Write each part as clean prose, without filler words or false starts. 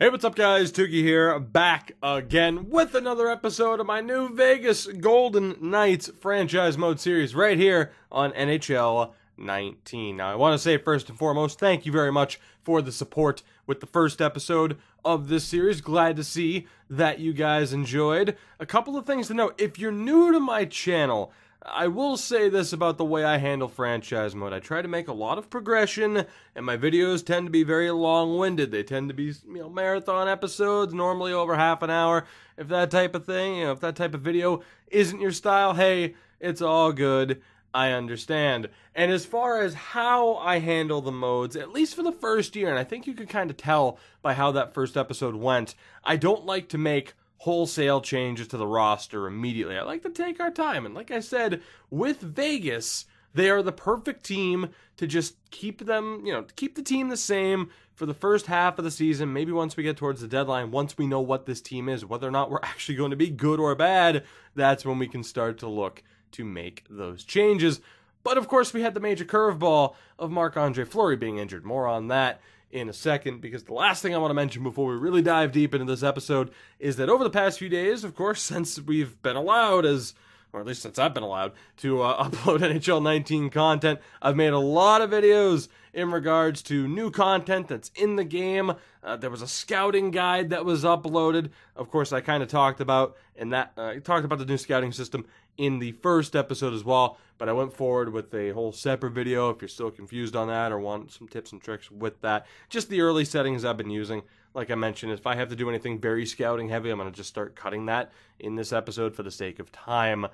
Hey, what's up guys? Tuki here, back again with another episode of my new Vegas Golden Knights franchise mode series right here on NHL 19. Now, I want to say first and foremost, thank you very much for the support with the first episode of this series. Glad to see that you guys enjoyed. A couple of things to note. If you're new to my channel, I will say this about the way I handle franchise mode. I try to make a lot of progression, and my videos tend to be very long-winded. They tend to be, marathon episodes, normally over half an hour. If that type of thing, if that type of video isn't your style, hey, it's all good. I understand. And as far as how I handle the modes, at least for the first year, and I think you could kind of tell by how that first episode went, I don't like to make wholesale changes to the roster immediately. I like to take our time, and like I said, with Vegas, they are the perfect team to just keep them, keep the team the same for the first half of the season. Maybe once we get towards the deadline, once we know what this team is, whether or not we're actually going to be good or bad, that's when we can start to look to make those changes. But of course, we had the major curveball of Marc-Andre Fleury being injured. More on that in a second, because the last thing I want to mention before we really dive deep into this episode is that over the past few days, of course, since we've been allowed as, or at least since I've been allowed, to upload NHL 19 content, I've made a lot of videos in regards to new content that's in the game. There was a scouting guide that was uploaded. Of course, I kind of talked about, and that talked about the new scouting system in the first episode as well, but I went forward with a whole separate video if you're still confused on that or want some tips and tricks with that. Just the early settings I've been using. Like I mentioned, if I have to do anything very scouting heavy, I'm going to just start cutting that in this episode for the sake of time.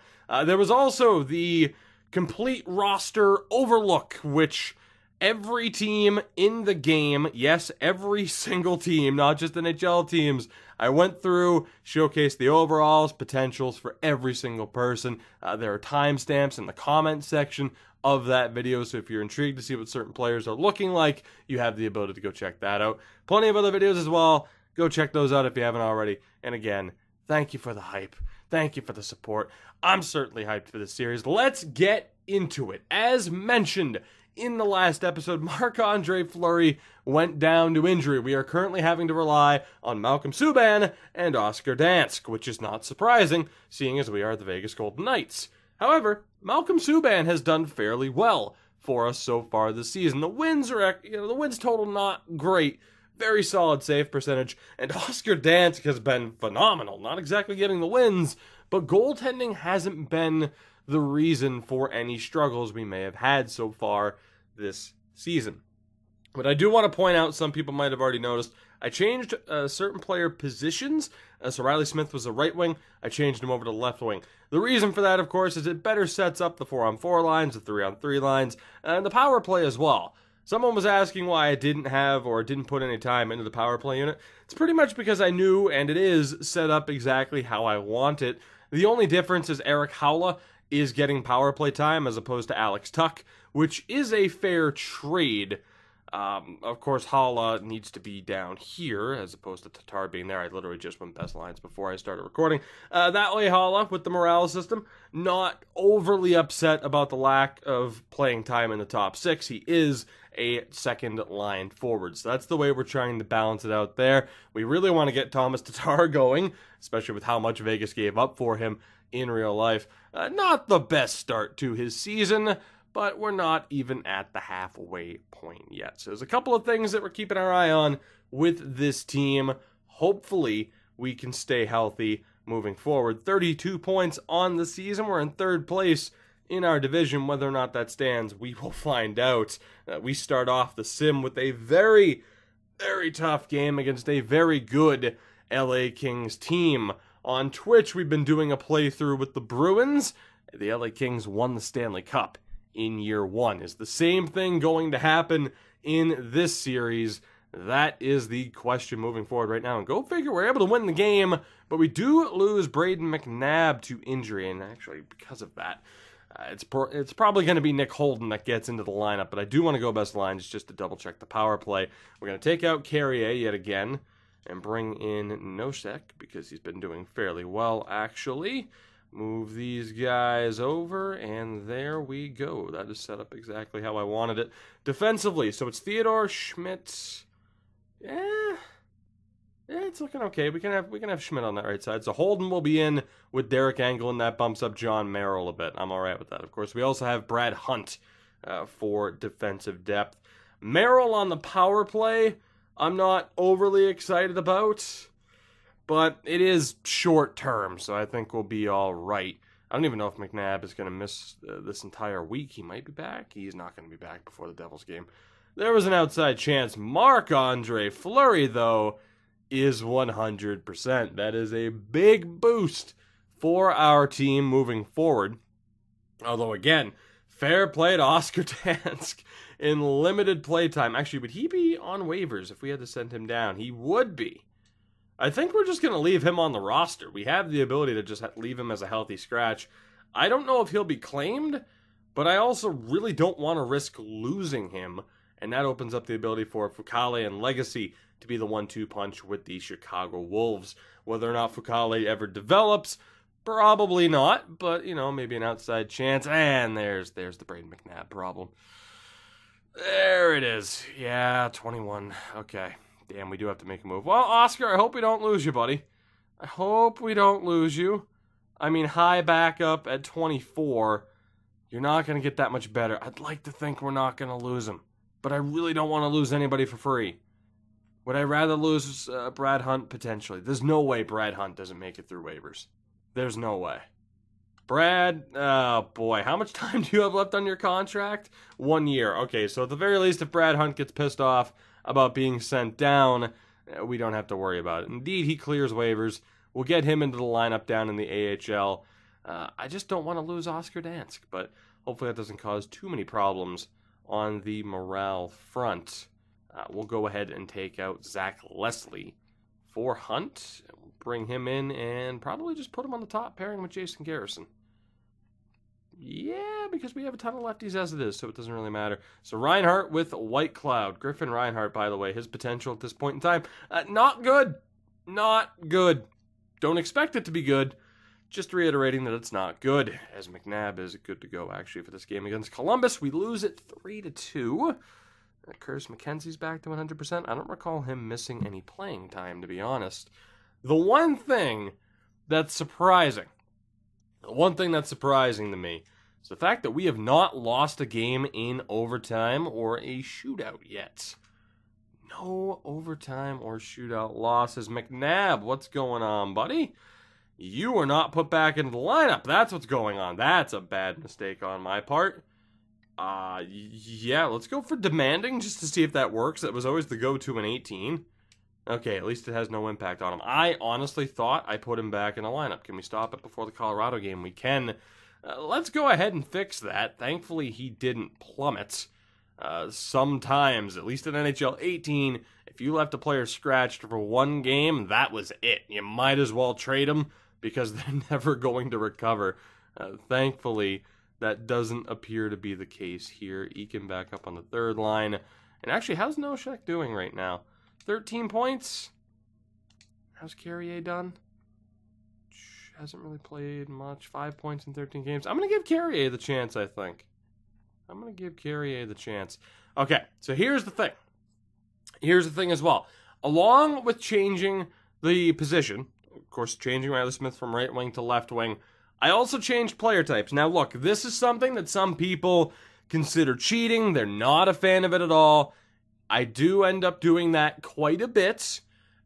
There was also the complete roster overlook, which every team in the game, yes, every single team, not just NHL teams, I went through, showcased the overalls, potentials for every single person. There are timestamps in the comment section of that video, so if you're intrigued to see what certain players are looking like, you have the ability to go check that out. Plenty of other videos as well. Go check those out if you haven't already. And again, thank you for the hype. Thank you for the support. I'm certainly hyped for this series. Let's get into it. As mentioned in the last episode, Marc-Andre Fleury went down to injury. We are currently having to rely on Malcolm Subban and Oscar Dansk, which is not surprising, seeing as we are the Vegas Golden Knights. However, Malcolm Subban has done fairly well for us so far this season. The wins are, the wins total not great. Very solid save percentage. And Oscar Dansk has been phenomenal. Not exactly getting the wins, but goaltending hasn't been the reason for any struggles we may have had so far this season. But I do want to point out, some people might have already noticed, I changed certain player positions. So Reilly Smith was a right wing. I changed him over to left wing. The reason for that, of course, is it better sets up the 4-on-4 lines, the 3-on-3 lines, and the power play as well. Someone was asking why I didn't have or didn't put any time into the power play unit. It's pretty much because I knew, and it is, set up exactly how I want it. The only difference is Erik Haula is getting power play time as opposed to Alex Tuch, which is a fair trade. Of course, Haula needs to be down here as opposed to Tatar being there. I literally just went best lines before I started recording. That way, Haula, with the morale system, not overly upset about the lack of playing time in the top six. He is a second line forward. So that's the way we're trying to balance it out there. We really want to get Tomas Tatar going, especially with how much Vegas gave up for him in real life. Not the best start to his season, but we're not even at the halfway point yet. So there's a couple of things that we're keeping our eye on with this team. Hopefully, we can stay healthy moving forward. 32 points on the season. We're in third place in our division. Whether or not that stands, we will find out. We start off the sim with a very, very tough game against a very good LA Kings team. On Twitch, we've been doing a playthrough with the Bruins. The LA Kings won the Stanley Cup in year one. Is the same thing going to happen in this series? That is the question moving forward right now. And go figure, we're able to win the game, but we do lose Brayden McNabb to injury, and actually because of that, it's probably going to be Nick Holden that gets into the lineup, but I do want to go best lines just to double check the power play. We're going to take out Carrier yet again and bring in Nosek because he's been doing fairly well, actually. Move these guys over, and there we go. That is set up exactly how I wanted it. Defensively, so it's Theodore, Schmidt. It's looking okay. We can have Schmidt on that right side. So Holden will be in with Derek Engelland, and that bumps up Jon Merrill a bit. I'm all right with that. Of course, we also have Brad Hunt for defensive depth. Merrill on the power play, I'm not overly excited about, but it is short term, so I think we'll be all right. I don't even know if McNabb is going to miss this entire week. He might be back. He's not going to be back before the Devils game. There was an outside chance. Marc-Andre Fleury, though, is 100%. That is a big boost for our team moving forward. Although, again, fair play to Oscar Dansk in limited play time. Actually, would he be on waivers if we had to send him down? He would be. I think we're just going to leave him on the roster. We have the ability to just leave him as a healthy scratch. I don't know if he'll be claimed, but I also really don't want to risk losing him. And that opens up the ability for Fucale and Legacy to be the 1-2 punch with the Chicago Wolves. Whether or not Fucale ever develops, probably not. But, you know, maybe an outside chance. And there's the Brayden McNabb problem. There it is. Yeah, 21. Okay. Damn, we do have to make a move. Well, Oscar, I hope we don't lose you, buddy. I hope we don't lose you. I mean, high backup at 24. You're not going to get that much better. I'd like to think we're not going to lose him, but I really don't want to lose anybody for free. Would I rather lose Brad Hunt? Potentially. There's no way Brad Hunt doesn't make it through waivers. There's no way. Brad, oh boy, how much time do you have left on your contract? 1 year. Okay, so at the very least, if Brad Hunt gets pissed off about being sent down, we don't have to worry about it. Indeed, he clears waivers. We'll get him into the lineup down in the AHL. I just don't want to lose Oscar Dansk, but hopefully that doesn't cause too many problems on the morale front. We'll go ahead and take out Zach Leslie for Hunt. We'll bring him in and probably just put him on the top pairing with Jason Garrison. Yeah, because we have a ton of lefties as it is, so it doesn't really matter. So Reinhardt with White Cloud. Griffin Reinhardt, by the way, his potential at this point in time. Not good. Not good. Don't expect it to be good. Just reiterating that it's not good, as McNabb is good to go, actually, for this game against Columbus. We lose it 3-2. Curtis McKenzie's back to 100%. I don't recall him missing any playing time, to be honest. The one thing that's surprising, to me, is the fact that we have not lost a game in overtime or a shootout yet. No overtime or shootout losses. McNabb, what's going on, buddy? You were not put back into the lineup. That's what's going on. That's a bad mistake on my part. Yeah, let's go for demanding just to see if that works. That was always the go-to in 18. Okay, at least it has no impact on him. I honestly thought I put him back in the lineup. Can we stop it before the Colorado game? We can. Let's go ahead and fix that. Thankfully, he didn't plummet. Sometimes, at least in NHL 18, if you left a player scratched for one game, that was it. You might as well trade him, because they're never going to recover. Thankfully, that doesn't appear to be the case here. Eakin back up on the third line. And actually, how's Nosek doing right now? 13 points. How's Carrier done? Hasn't really played much. 5 points in 13 games. I'm going to give Carrier the chance, I think. Okay, so here's the thing. As well. Along with changing the position, of course, changing Reilly Smith from right wing to left wing, I also changed player types. Now, look, this is something that some people consider cheating. They're not a fan of it at all. I do end up doing that quite a bit,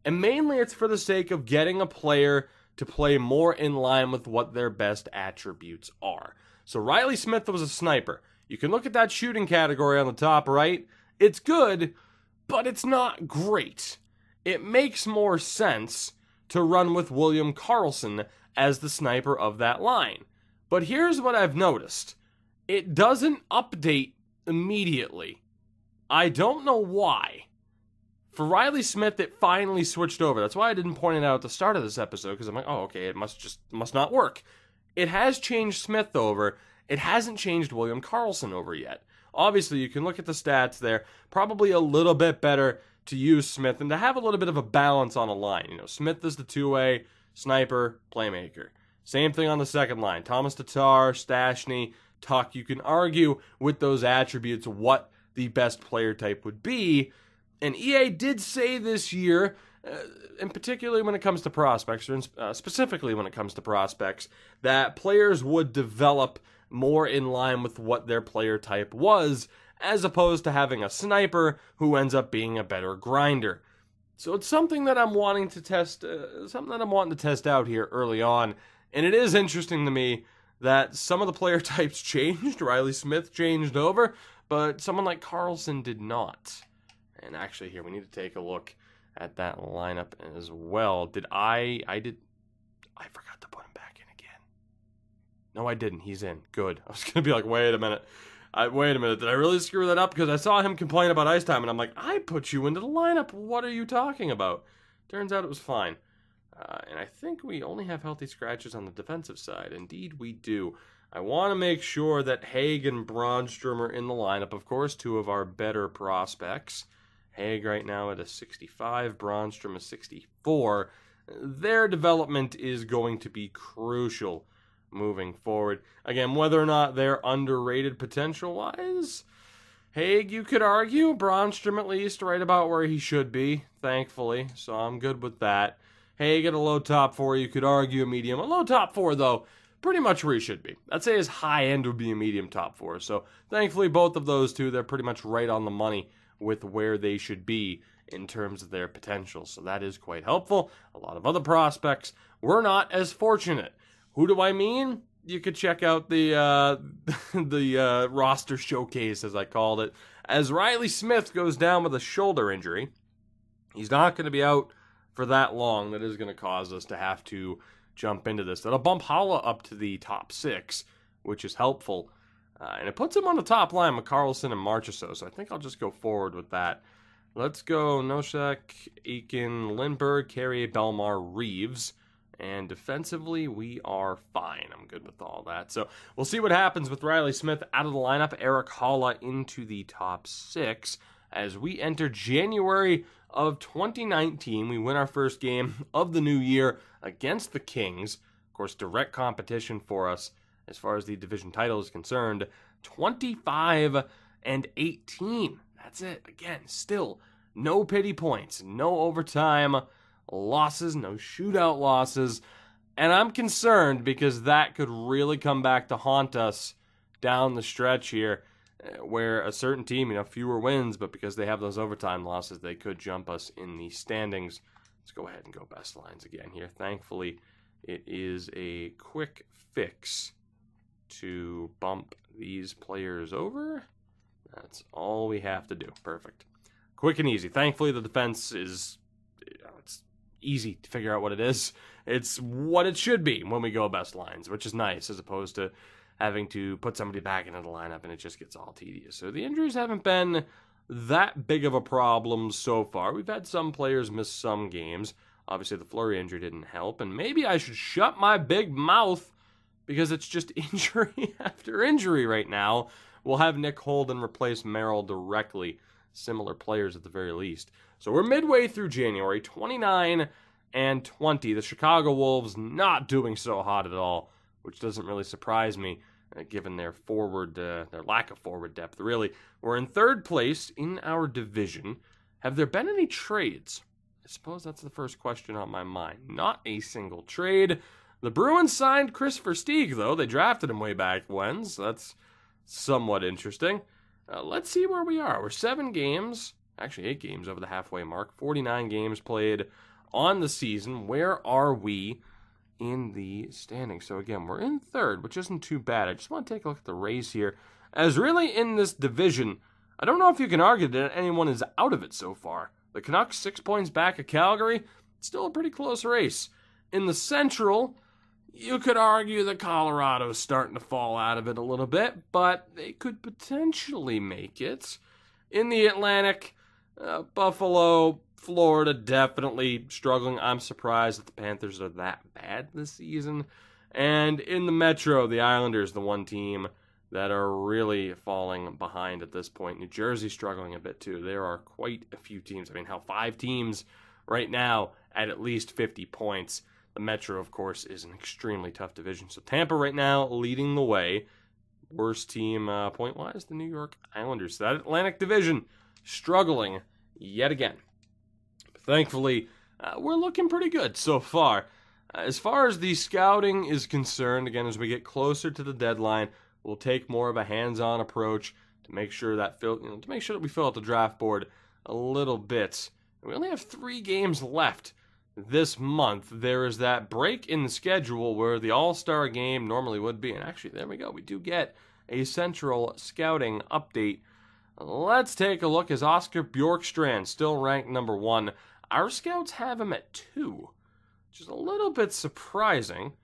and mainly it's for the sake of getting a player to play more in line with what their best attributes are. So Reilly Smith was a sniper. You can look at that shooting category on the top right. It's good, but it's not great. It makes more sense to run with William Karlsson as the sniper of that line. But here's what I've noticed. It doesn't update immediately. I don't know why. For Reilly Smith, it finally switched over. That's why I didn't point it out at the start of this episode, because I'm like, oh, okay, it must not work. It has changed Smith over. It hasn't changed William Karlsson over yet. Obviously, you can look at the stats there. Probably a little bit better to use Smith and to have a little bit of a balance on a line. You know, Smith is the two-way sniper, playmaker. Same thing on the second line. Tomas Tatar, Stashny, Tuch. You can argue with those attributes what the best player type would be. And EA did say this year and particularly when it comes to prospects, or specifically when it comes to prospects, that players would develop more in line with what their player type was, as opposed to having a sniper who ends up being a better grinder. So it's something that I'm wanting to test, out here early on, and it is interesting to me that some of the player types changed. Reilly Smith changed over, but someone like Carlson did not. And actually, here we need to take a look at that lineup as well. I forgot to put him back in again. No, I didn't. He's in. Good. I was gonna be like, wait a minute. Wait a minute, did I really screw that up? Because I saw him complain about ice time, and I'm like, I put you into the lineup. What are you talking about? Turns out it was fine. And I think we only have healthy scratches on the defensive side. Indeed, we do. I want to make sure that Haig and Brännström are in the lineup. Of course, two of our better prospects. Haig right now at a 65, Brännström a 64. Their development is going to be crucial moving forward. Again, whether or not they're underrated potential-wise, Haig, you could argue, Brännström at least right about where he should be, thankfully, so I'm good with that. Haig at a low top four, you could argue a medium. A low top four, though, pretty much where he should be. I'd say his high end would be a medium top four, so thankfully both of those two, they're pretty much right on the money with where they should be in terms of their potential, so that is quite helpful. A lot of other prospects were not as fortunate. Who do I mean? You could check out the roster showcase, as I called it, as Reilly Smith goes down with a shoulder injury. He's not going to be out for that long. That is going to cause us to have to jump into this. That'll bump Haula up to the top six, which is helpful. And it puts him on the top line with Carlson and Marchessault, so I think I'll just go forward with that. Let's go Nosek, Eakin, Lindbergh, Carey, Belmar, Reaves. And defensively, we are fine. I'm good with all that. So we'll see what happens with Reilly Smith out of the lineup, Erik Haula into the top six. As we enter January of 2019, we win our first game of the new year against the Kings. Of course, direct competition for us as far as the division title is concerned. 25-18. That's it. Again, still no pity points, no overtime losses, no shootout losses, and I'm concerned because that could really come back to haunt us down the stretch here, where a certain team, fewer wins, but because they have those overtime losses, they could jump us in the standings. Let's go ahead and go best lines again here. Thankfully, it is a quick fix to bump these players over. That's all we have to do. Perfect. Quick and easy. Thankfully, the defense is... easy to figure out what it is. It's what it should be when we go best lines, which is nice, as opposed to having to put somebody back into the lineup and it just gets all tedious. So the injuries haven't been that big of a problem so far. We've had some players miss some games. Obviously, the Fleury injury didn't help, and maybe I should shut my big mouth because it's just injury after injury right now. We'll have Nick Holden replace Merrill directly. Similar players at the very least. So we're midway through January, 29-20. The Chicago Wolves not doing so hot at all, which doesn't really surprise me, given their lack of forward depth, really. We're in third place in our division. Have there been any trades? I suppose that's the first question on my mind. Not a single trade. The Bruins signed Christopher Steeg, though. They drafted him way back when, so that's somewhat interesting. Let's see where we are. We're 8 games over the halfway mark. 49 games played on the season. Where are we in the standings? So again, we're in third, which isn't too bad. I just want to take a look at the race here. As really in this division, I don't know if you can argue that anyone is out of it so far. The Canucks 6 points back of Calgary. It's still a pretty close race. In the Central, you could argue that Colorado's starting to fall out of it a little bit, but they could potentially make it. In the Atlantic, Buffalo, Florida definitely struggling. I'm surprised that the Panthers are that bad this season. And in the Metro, the Islanders, the one team that are really falling behind at this point. New Jersey struggling a bit too. There are quite a few teams. 5 teams right now at least 50 points. The Metro, of course, is an extremely tough division. So Tampa right now leading the way. Worst team point-wise, the New York Islanders. That Atlantic division struggling yet again. But thankfully, we're looking pretty good so far. As far as the scouting is concerned, again, as we get closer to the deadline, we'll take more of a hands-on approach to make sure that we fill out the draft board a little bit. We only have 3 games left this month. There is that break in the schedule where the All-Star game normally would be. And actually, there we go. We do get a central scouting update. Let's take a look, as Oscar Bjorkstrand still ranked #1. Our scouts have him at 2, which is a little bit surprising.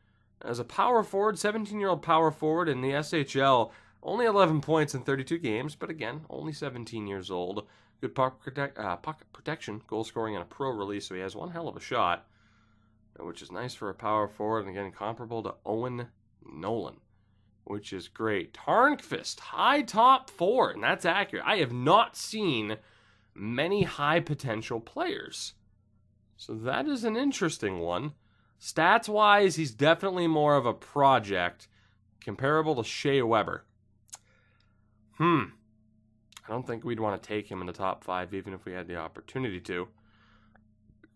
As a power forward, 17-year-old power forward in the SHL, only 11 points in 32 games, but again, only 17 years old. Good puck protection, goal scoring, and a pro release, so he has one hell of a shot, which is nice for a power forward, and again, comparable to Owen Nolan, which is great. Tarnqvist, high top 4, and that's accurate. I have not seen many high potential players, so that is an interesting one. Stats-wise, he's definitely more of a project, comparable to Shea Weber. I don't think we'd want to take him in the top 5, even if we had the opportunity to.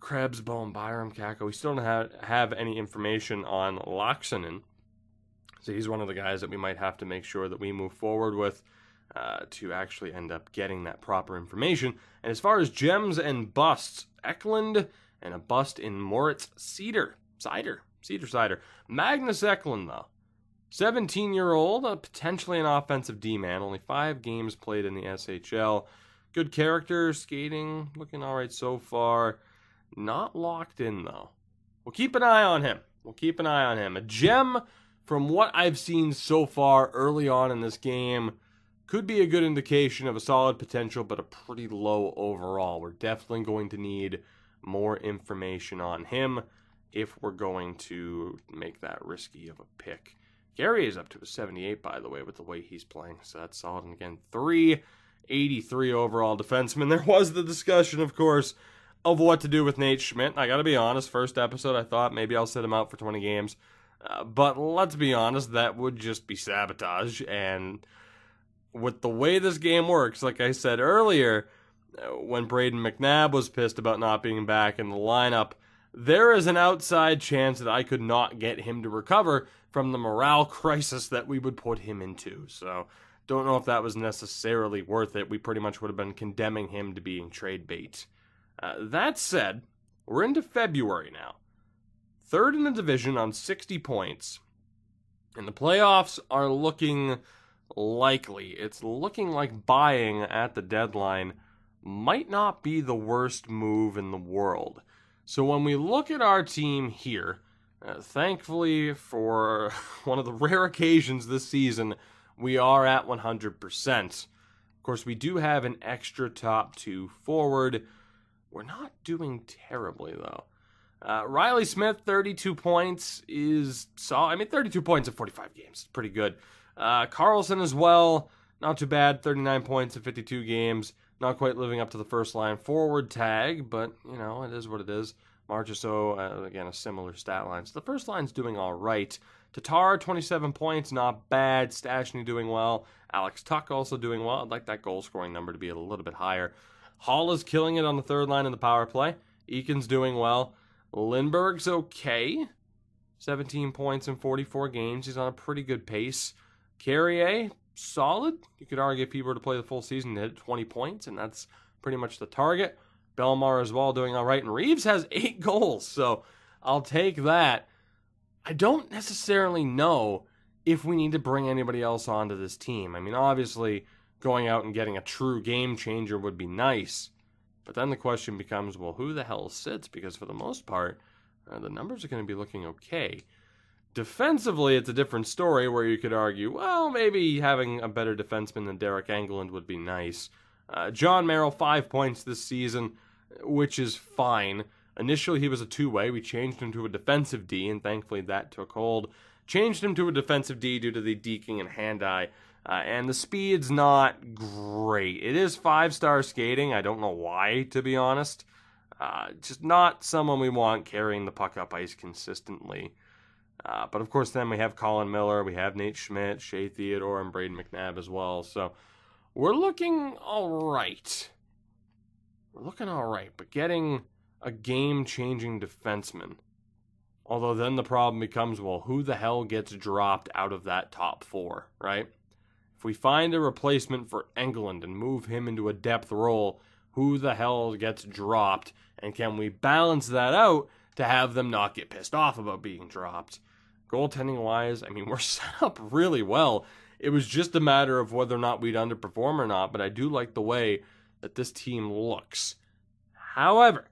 Krebs, Bohm, Byram, Kakko. We still don't have any information on Laaksonen. So he's one of the guys that we might have to make sure that we move forward with to actually end up getting that proper information. And as far as gems and busts, Eklund and a bust in Moritz Sider. Magnus Eklund, though. 17-year-old, potentially an offensive D-man, only 5 games played in the SHL. Good character, skating, looking all right so far. Not locked in, though. We'll keep an eye on him. A gem from what I've seen so far early on in this game could be a good indication of a solid potential, but a pretty low overall. We're definitely going to need more information on him if we're going to make that risky of a pick. Carey is up to a 78, by the way, with the way he's playing, so that's solid. And again, 383 overall defenseman. There was the discussion, of course, of what to do with Nate Schmidt. I gotta be honest, first episode I thought maybe I'll sit him out for 20 games. But let's be honest, that would just be sabotage. And with the way this game works, like I said earlier, when Brayden McNabb was pissed about not being back in the lineup, there is an outside chance that I could not get him to recover from the morale crisis that we would put him into. So, don't know if that was necessarily worth it. We pretty much would have been condemning him to being trade bait. That said, we're into February now. 3rd in the division on 60 points. And the playoffs are looking likely. It's looking like buying at the deadline might not be the worst move in the world. So when we look at our team here, thankfully for one of the rare occasions this season, we are at 100%. Of course, we do have an extra top 2 forward. We're not doing terribly, though. Reilly Smith, 32 points is solid. I mean, 32 points in 45 games is pretty good. Carlson as well, not too bad, 39 points in 52 games. Not quite living up to the first line forward tag, but, you know, it is what it is. Marchessault, again, a similar stat line. So the first line's doing all right. Tatar, 27 points, not bad. Stastny doing well. Alex Tuch also doing well. I'd like that goal scoring number to be a little bit higher. Haula's killing it on the third line in the power play. Eakin's doing well. Lindbergh's okay. 17 points in 44 games. He's on a pretty good pace. Carrier, solid. You could argue if he were to play the full season, he hit 20 points, and that's pretty much the target. Belmar as well, doing all right. And Reaves has 8 goals, so I'll take that. I don't necessarily know if we need to bring anybody else onto this team. I mean, obviously, going out and getting a true game changer would be nice. But then the question becomes, well, who the hell sits? Because for the most part, the numbers are going to be looking okay. Defensively, it's a different story where you could argue, well, maybe having a better defenseman than Derek Engelland would be nice. Jon Merrill, 5 points this season, which is fine. Initially, he was a two-way. We changed him to a defensive D, and thankfully that took hold. Changed him to a defensive D due to the deking and hand-eye, and the speed's not great. It is 5-star skating. I don't know why, to be honest. Just not someone we want carrying the puck up ice consistently. But, of course, then we have Colin Miller, we have Nate Schmidt, Shea Theodore, and Brayden McNabb as well. So we're looking all right. But getting a game-changing defenseman. Although then the problem becomes, well, who the hell gets dropped out of that top four, right? If we find a replacement for Engelland and move him into a depth role, who the hell gets dropped? And can we balance that out to have them not get pissed off about being dropped? Goaltending-wise, I mean, we're set up really well. It was just a matter of whether or not we'd underperform or not, but I do like the way that this team looks. However,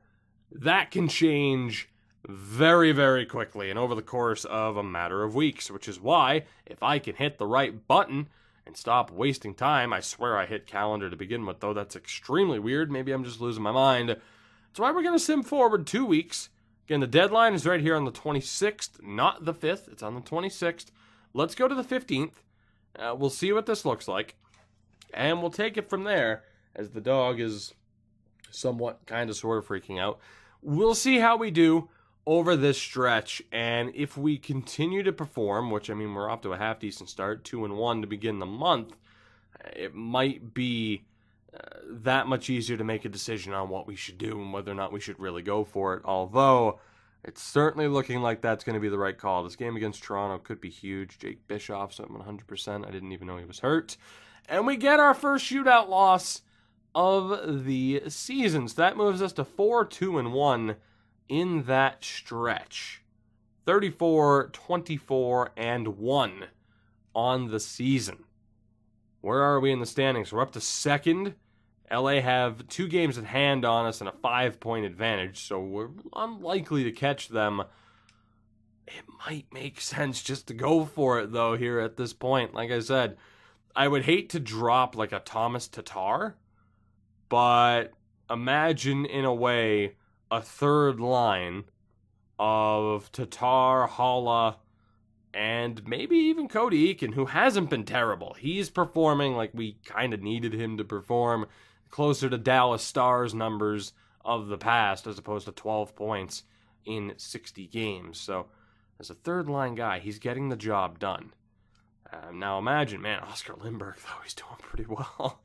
that can change very, very quickly and over the course of a matter of weeks, which is why if I can hit the right button and stop wasting time, I swear I hit calendar to begin with, though that's extremely weird. Maybe I'm just losing my mind. That's why we're going to sim forward 2 weeks. Again, the deadline is right here on the 26th, not the 5th. It's on the 26th. Let's go to the 15th. We'll see what this looks like, and we'll take it from there as the dog is somewhat kind of sort of freaking out. We'll see how we do over this stretch, and if we continue to perform, which, I mean, we're off to a half-decent start, 2-1 to begin the month, it might be that much easier to make a decision on what we should do and whether or not we should really go for it, although it's certainly looking like that's going to be the right call. This game against Toronto could be huge. Jake Bischoff's up 100%. I didn't even know he was hurt. And we get our first shootout loss of the season. So that moves us to 4-2-1 in that stretch. 34-24-1 on the season. Where are we in the standings? We're up to second. LA have 2 games at hand on us and a 5-point advantage, so we're unlikely to catch them. It might make sense just to go for it, though, here at this point. Like I said, I would hate to drop like a Tomas Tatar, but imagine, in a way, a third line of Tatar, Haula, and maybe even Cody Eakin, who hasn't been terrible. He's performing like we kind of needed him to perform, closer to Dallas Stars numbers of the past as opposed to 12 points in 60 games. So as a third-line guy, he's getting the job done. Now imagine, man, Oscar Lindbergh, though, he's doing pretty well.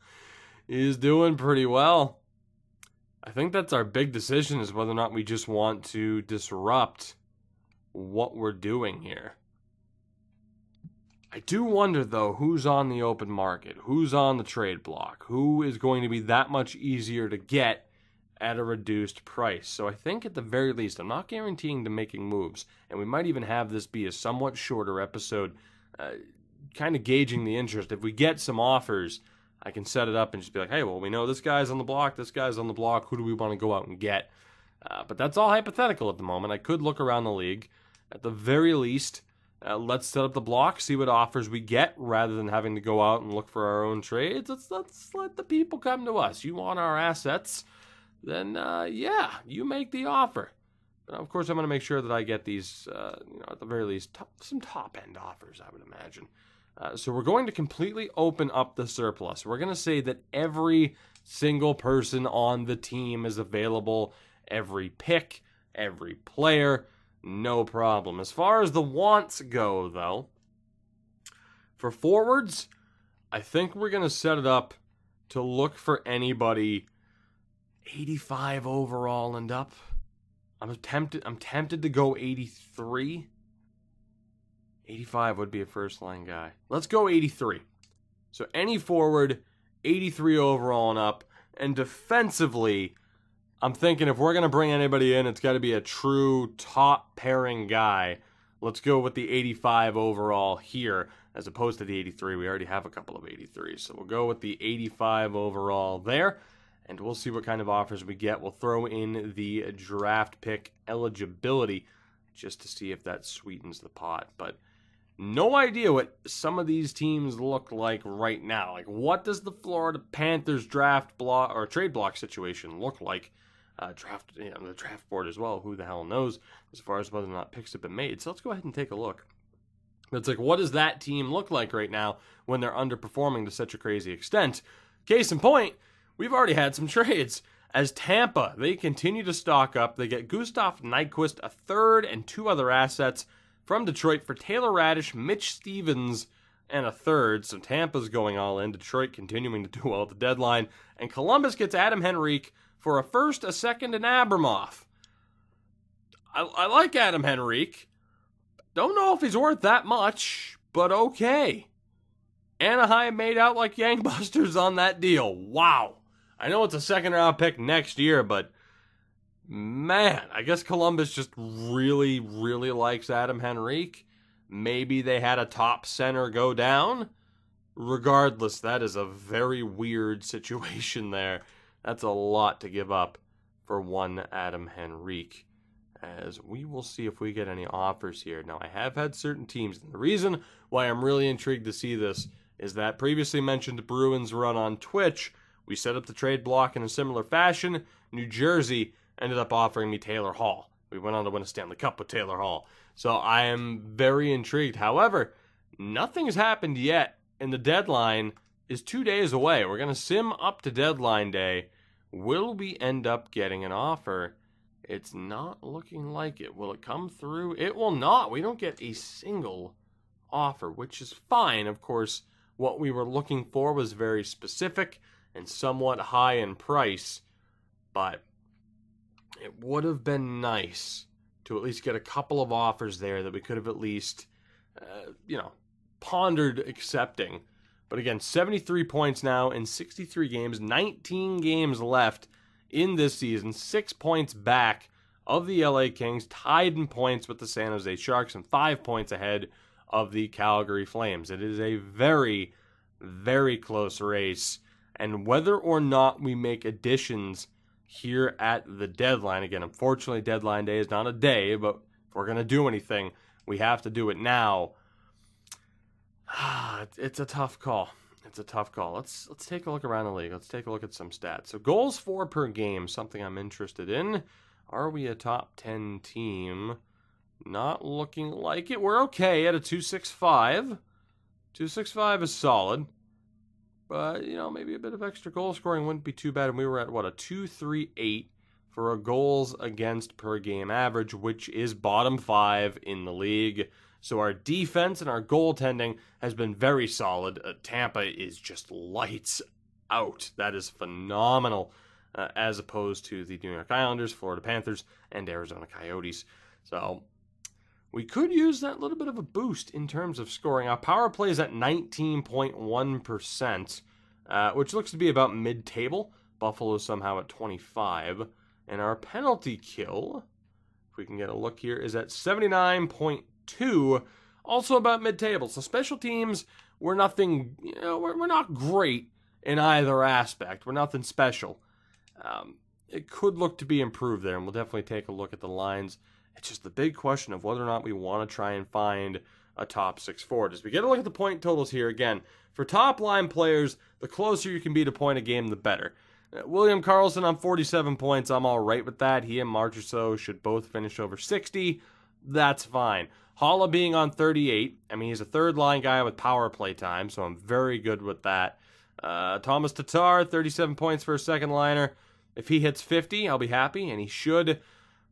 He's doing pretty well. I think that's our big decision, is whether or not we just want to disrupt what we're doing here. I do wonder, though, who's on the open market, who's on the trade block, who is going to be that much easier to get at a reduced price. So I think at the very least, I'm not guaranteeing to making moves, and we might even have this be a somewhat shorter episode, kind of gauging the interest. If we get some offers, I can set it up and just be like, hey, well, we know this guy's on the block, this guy's on the block, who do we want to go out and get? But that's all hypothetical at the moment. I could look around the league. At the very least, let's set up the block, see what offers we get, rather than having to go out and look for our own trades. Let's let the people come to us. You want our assets, then, yeah, you make the offer. But of course, I'm going to make sure that I get these, at the very least, some top-end offers, I would imagine. So we're going to completely open up the surplus. We're going to say that every single person on the team is available, every pick, every player. No problem. As far as the wants go, though, for forwards, I think we're going to set it up to look for anybody 85 overall and up. I'm tempted to go 83. 85 would be a first-line guy. Let's go 83. So any forward, 83 overall and up. And defensively, I'm thinking if we're going to bring anybody in, it's got to be a true top-pairing guy. Let's go with the 85 overall here, as opposed to the 83. We already have a couple of 83s, so we'll go with the 85 overall there, and we'll see what kind of offers we get. We'll throw in the draft pick eligibility just to see if that sweetens the pot, but no idea what some of these teams look like right now. Like, what does the Florida Panthers draft block or trade block situation look like? The draft board as well, who the hell knows, as far as whether or not picks have been made. So let's go ahead and take a look. It's like, what does that team look like right now when they're underperforming to such a crazy extent? Case in point, we've already had some trades. As Tampa, they continue to stock up. They get Gustav Nyquist, a third, and 2 other assets from Detroit for Taylor Radish, Mitch Stevens, and a third. So Tampa's going all in. Detroit continuing to do well at the deadline. And Columbus gets Adam Henrique for a first, a second, and Abramoff. I like Adam Henrique. Don't know if he's worth that much, but okay. Anaheim made out like gangbusters on that deal. Wow. I know it's a second-round pick next year, but man, I guess Columbus just really, really likes Adam Henrique. Maybe they had a top center go down. Regardless, that is a very weird situation there. That's a lot to give up for one Adam Henrique. As we will see if we get any offers here. Now, I have had certain teams, and the reason why I'm really intrigued to see this is that previously mentioned Bruins run on Twitch. We set up the trade block in a similar fashion. New Jersey ended up offering me Taylor Hall. We went on to win a Stanley Cup with Taylor Hall. So I am very intrigued. However, nothing's happened yet, and the deadline is 2 days away. We're going to sim up to deadline day. Will we end up getting an offer? It's not looking like it. Will it come through? It will not. We don't get a single offer, which is fine. Of course, what we were looking for was very specific and somewhat high in price, but it would have been nice to at least get a couple of offers there that we could have at least, pondered accepting. But again, 73 points now in 63 games, 19 games left in this season, 6 points back of the LA Kings, tied in points with the San Jose Sharks, and 5 points ahead of the Calgary Flames. It is a very, very close race, and whether or not we make additions here at the deadline, again, unfortunately, deadline day is not a day, but if we're going to do anything, we have to do it now. It's a tough call. It's a tough call. Let's take a look around the league. Let's take a look at some stats. So goals for per game, something I'm interested in. Are we a top 10 team? Not looking like it. We're okay at a 2.65. 2.65 is solid. But, maybe a bit of extra goal scoring wouldn't be too bad. And we were at, a 2.38 for a goals against per game average, which is bottom five in the league. So our defense and our goaltending has been very solid. Tampa is just lights out. That is phenomenal, as opposed to the New York Islanders, Florida Panthers, and Arizona Coyotes. So we could use that little bit of a boost in terms of scoring. Our power play is at 19.1%, which looks to be about mid-table. Buffalo somehow at 25. And our penalty kill, if we can get a look here, is at 79.2, also about mid-table. So special teams, we're nothing, we're not great in either aspect. We're nothing special. It could look to be improved there, and we'll definitely take a look at the lines. It's just the big question of whether or not we want to try and find a top six forward. As we get a look at the point totals here, again, for top-line players, the closer you can be to point a game, the better. William Karlsson on 47 points, I'm all right with that. He and Marchessault should both finish over 60. That's fine. Haula being on 38. I mean, he's a third-line guy with power play time, so I'm very good with that. Tomas Tatar, 37 points for a second-liner. If he hits 50, I'll be happy, and he should.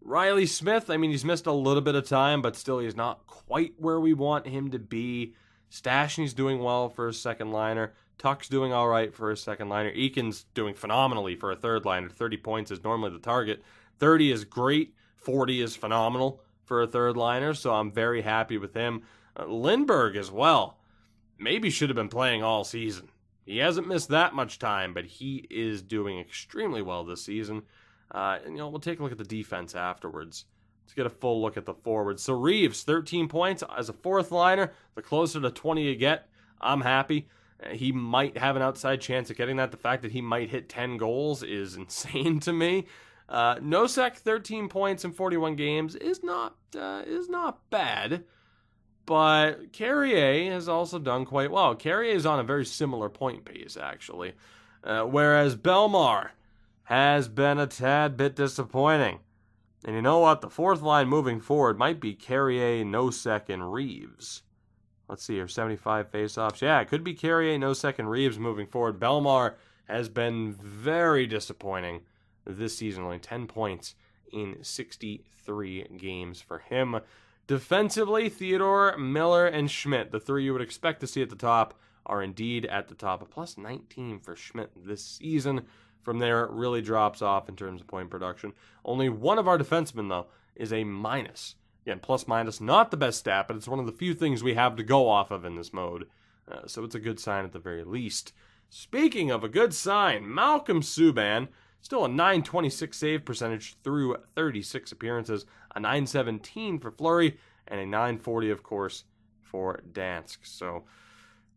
Reilly Smith, I mean, he's missed a little bit of time, but still he's not quite where we want him to be. Stashny's doing well for a second-liner. Tuch's doing all right for a second-liner. Eakin's doing phenomenally for a third-liner. 30 points is normally the target. 30 is great. 40 is phenomenal for a third-liner, so I'm very happy with him. Lindbergh as well. Maybe should have been playing all season. He hasn't missed that much time, but he is doing extremely well this season. And we'll take a look at the defense afterwards. Let's get a full look at the forwards. So Reaves, 13 points as a fourth-liner. The closer to 20 you get, I'm happy. He might have an outside chance at getting that. The fact that he might hit 10 goals is insane to me. Nosek, 13 points in 41 games is not bad, but Carrier has also done quite well. Carrier is on a very similar point pace, actually, whereas Belmar has been a tad bit disappointing. And you know what? The fourth line moving forward might be Carrier, Nosek, and Reaves. Let's see here, 75 faceoffs. Yeah, it could be Carrier, Nosek, and Reaves moving forward. Belmar has been very disappointing this season, only 10 points in 63 games for him. Defensively, Theodore, Miller, and Schmidt, the three you would expect to see at the top, are indeed at the top. A plus 19 for Schmidt this season. From there, it really drops off in terms of point production. Only one of our defensemen, though, is a minus. Again, plus minus, not the best stat, but it's one of the few things we have to go off of in this mode. So it's a good sign at the very least. Speaking of a good sign, Malcolm Subban, still a .926 save percentage through 36 appearances, a .917 for Fleury, and a .940, of course, for Dansk. So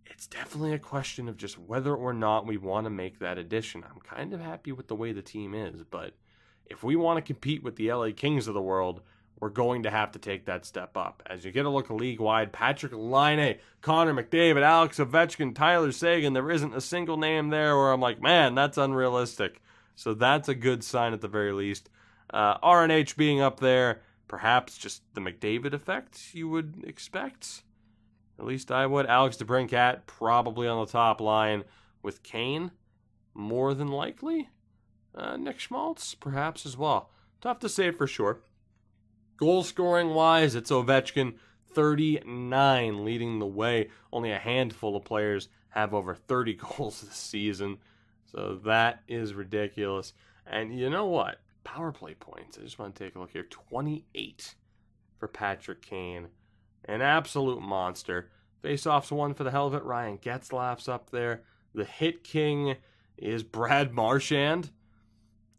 it's definitely a question of just whether or not we want to make that addition. I'm kind of happy with the way the team is, but if we want to compete with the LA Kings of the world, we're going to have to take that step up. As you get a look league-wide, Patrick Laine, Connor McDavid, Alex Ovechkin, Tyler Seguin, there isn't a single name there where I'm like, man, that's unrealistic. So that's a good sign at the very least. RNH being up there, perhaps just the McDavid effect you would expect. At least I would. Alex DeBrincat probably on the top line with Kane, more than likely. Nick Schmaltz perhaps as well. Tough to say for sure. Goal scoring wise, it's Ovechkin, 39, leading the way. Only a handful of players have over 30 goals this season. So that is ridiculous. And you know what? Power play points. I just want to take a look here. 28 for Patrick Kane. An absolute monster. Faceoff's one for the hell of it. Ryan Getzlaff's up there. The hit king is Brad Marchand.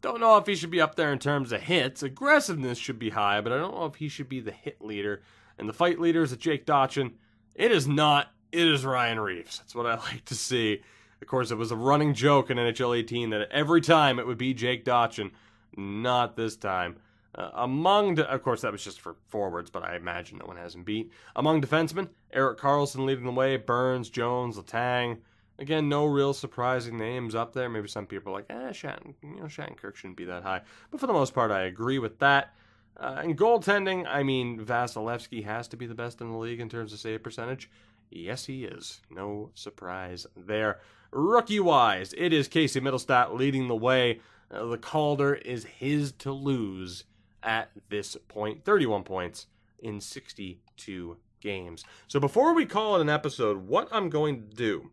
Don't know if he should be up there in terms of hits. Aggressiveness should be high, but I don't know if he should be the hit leader. And the fight leader is Jake Dotson. It is not. It is Ryan Reaves. That's what I like to see. Of course, it was a running joke in NHL 18 that every time it would be Jake Dotson. Not this time. Of course, that was just for forwards, but I imagine no one has him beat. Among defensemen, Erik Karlsson leading the way. Burns, Jones, Letang. Again, no real surprising names up there. Maybe some people are like, Shattenkirk shouldn't be that high. But for the most part, I agree with that. And goaltending, I mean, Vasilevsky has to be the best in the league in terms of save percentage. Yes, he is. No surprise there. Rookie-wise, it is Casey Middlestat leading the way. The Calder is his to lose at this point. 31 points in 62 games. So before we call it an episode, what I'm going to do,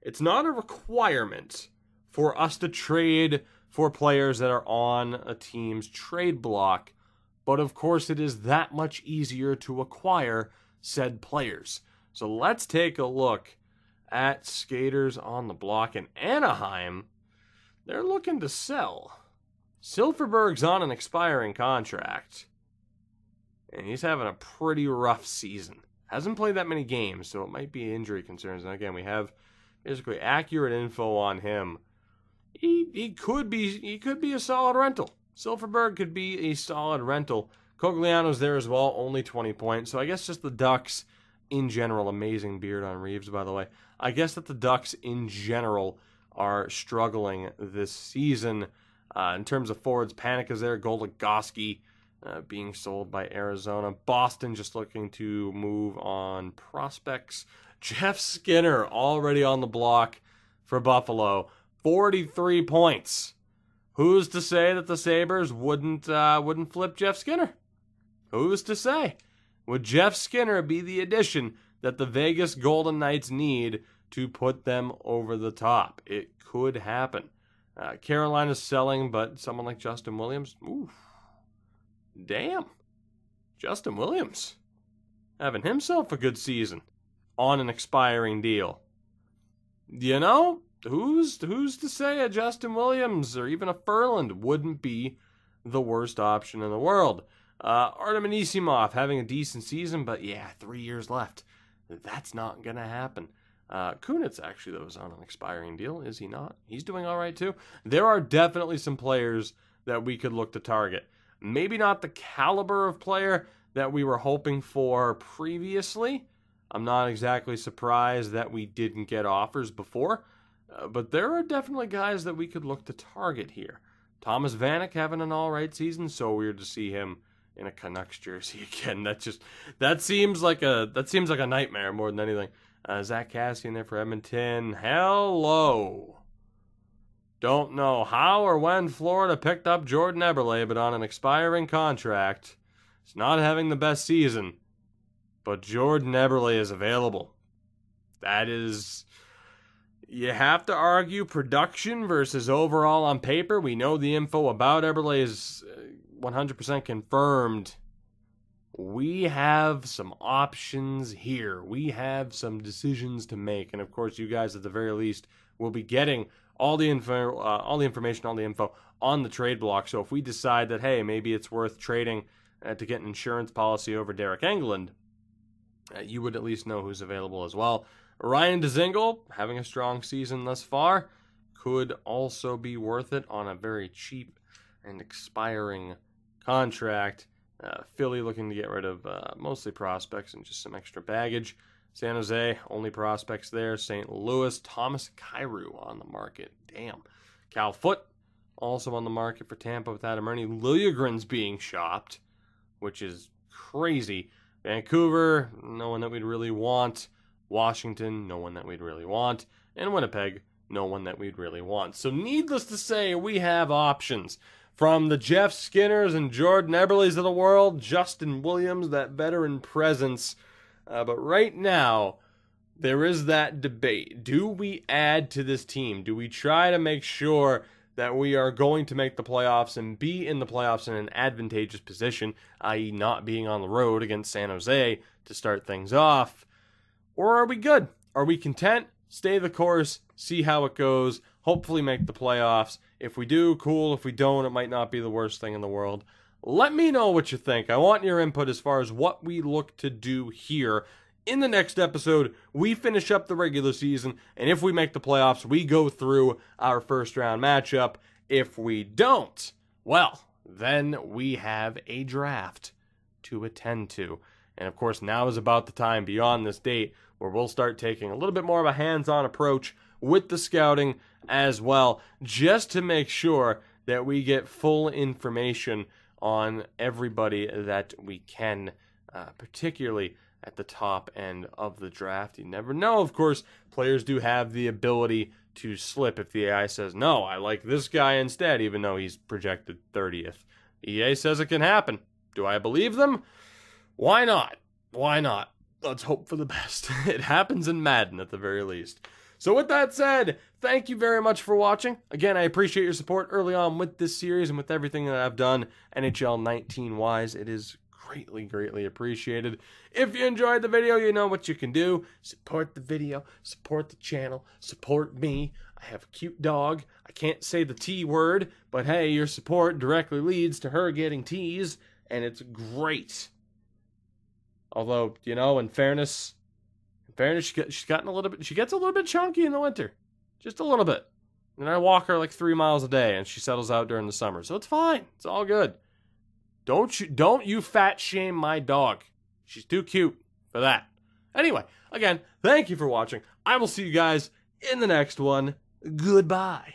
it's not a requirement for us to trade for players that are on a team's trade block, but of course it is that much easier to acquire said players. So let's take a look at skaters on the block. In Anaheim, they're looking to sell. Silverberg's on an expiring contract, and he's having a pretty rough season. Hasn't played that many games, so it might be injury concerns. And again, we have basically accurate info on him. He could be a solid rental. Silverberg could be a solid rental. Cogliano's there as well, only 20 points. So I guess just the Ducks in general. Amazing beard on Reaves, by the way. I guess that the Ducks in general are struggling this season. In terms of forwards, panic is there. Goligoski being sold by Arizona. Boston just looking to move on prospects. Jeff Skinner already on the block for Buffalo. 43 points. Who's to say that the Sabres wouldn't flip Jeff Skinner? Who's to say? Would Jeff Skinner be the addition that the Vegas Golden Knights need to put them over the top? It could happen. Carolina's selling, but someone like Justin Williams? Oof. Damn. Justin Williams having himself a good season on an expiring deal. You know, who's to say a Justin Williams or even a Ferland wouldn't be the worst option in the world? Artem Anisimov having a decent season, but yeah, 3 years left. That's not going to happen. Kunitz, actually, though, is on an expiring deal, is he not? He's doing all right, too. There are definitely some players that we could look to target. Maybe not the caliber of player that we were hoping for previously. I'm not exactly surprised that we didn't get offers before, but there are definitely guys that we could look to target here. Thomas Vanek having an all-right season. So weird to see him in a Canucks jersey again. That seems like a nightmare more than anything. Zach Cassian there for Edmonton. Hello. Don't know how or when Florida picked up Jordan Eberle, but on an expiring contract. He's not having the best season, but Jordan Eberle is available. That is, you have to argue production versus overall on paper. We know the info about Eberle is 100% confirmed we have some options here. We have some decisions to make. And, of course, you guys, at the very least, will be getting all the information, all the info on the trade block. So if we decide that, hey, maybe it's worth trading to get an insurance policy over Derek Engelland, you would at least know who's available as well. Ryan Dzingel, having a strong season thus far, could also be worth it on a very cheap and expiring contract. Philly looking to get rid of mostly prospects and just some extra baggage. San Jose, only prospects there. St. Louis, Thomas Kyrou on the market. Damn. Cal Foote, also on the market for Tampa with Adam Ernie. Liljegren's being shopped, which is crazy. Vancouver, no one that we'd really want. Washington, no one that we'd really want. And Winnipeg, no one that we'd really want. So needless to say, we have options. From the Jeff Skinners and Jordan Eberles of the world, Justin Williams, that veteran presence. But right now, there is that debate. Do we add to this team? Do we try to make sure that we are going to make the playoffs and be in the playoffs in an advantageous position, i.e. not being on the road against San Jose to start things off? Or are we good? Are we content? Stay the course, see how it goes, hopefully make the playoffs. If we do, cool. If we don't, it might not be the worst thing in the world. Let me know what you think. I want your input as far as what we look to do here. In the next episode, we finish up the regular season, and if we make the playoffs, we go through our first-round matchup. If we don't, well, then we have a draft to attend to. And, of course, now is about the time beyond this date where we'll start taking a little bit more of a hands-on approach with the scouting as well, just to make sure that we get full information on everybody that we can, particularly at the top end of the draft. You never know, of course. Players do have the ability to slip if the AI says, no, I like this guy instead, even though he's projected 30th. EA says it can happen. Do I believe them? Why not? Why not? Let's hope for the best. It happens in Madden at the very least. So with that said, thank you very much for watching. Again, I appreciate your support early on with this series and with everything that I've done NHL 19-wise. It is greatly, greatly appreciated. If you enjoyed the video, you know what you can do. Support the video, support the channel, support me. I have a cute dog. I can't say the T word, but hey, your support directly leads to her getting T's, and it's great. Although, you know, in fairness... she's gotten a little bit. She gets a little bit chunky in the winter, just a little bit. And I walk her like 3 miles a day, and she settles out during the summer. So it's fine. It's all good. Don't you fat shame my dog. She's too cute for that. Anyway, again, thank you for watching. I will see you guys in the next one. Goodbye.